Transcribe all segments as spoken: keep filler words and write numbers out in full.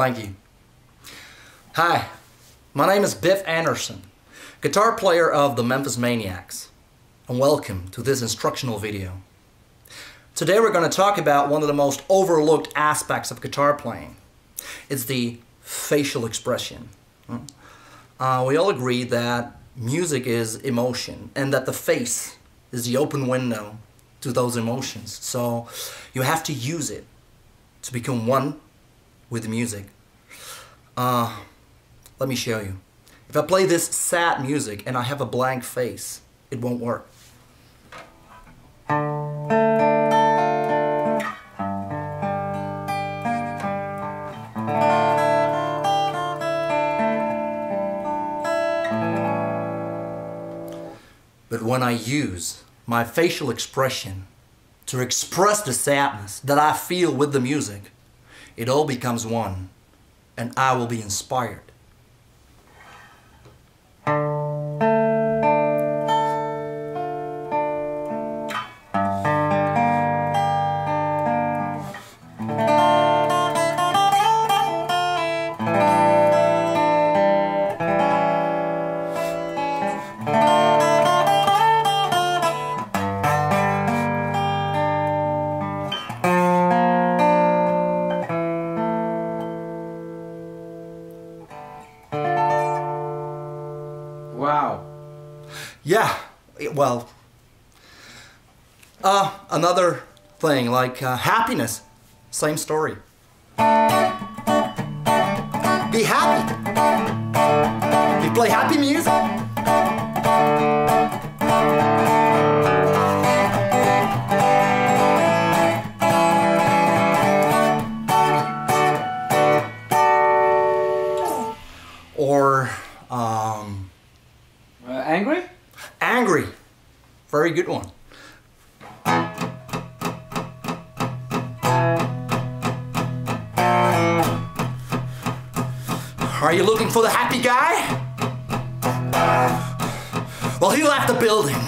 Thank you. Hi, my name is Biff Anderson, guitar player of the Memphis Maniacs, and welcome to this instructional video. Today we're going to talk about one of the most overlooked aspects of guitar playing. It's the facial expression. Uh, we all agree that music is emotion and that the face is the open window to those emotions. So you have to use it to become one with the music. Uh, Let me show you. If I play this sad music and I have a blank face, it won't work. But when I use my facial expression to express the sadness that I feel with the music, it all becomes one, and I will be inspired. Wow. Yeah, it, well, uh, another thing, like uh, happiness, same story. Be happy. You play happy music. Or, um... Uh, angry? Angry. Very good one. Are you looking for the happy guy? Well, he left the building.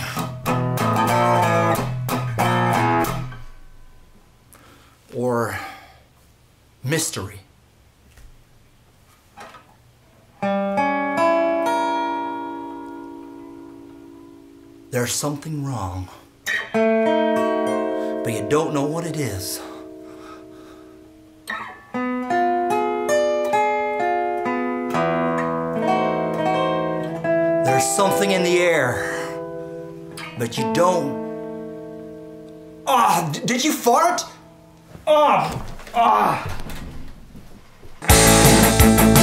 Or mystery. There's something wrong, but you don't know what it is. There's something in the air, but you don't. Ah, oh, did you fart? Ah, oh, ah. Oh.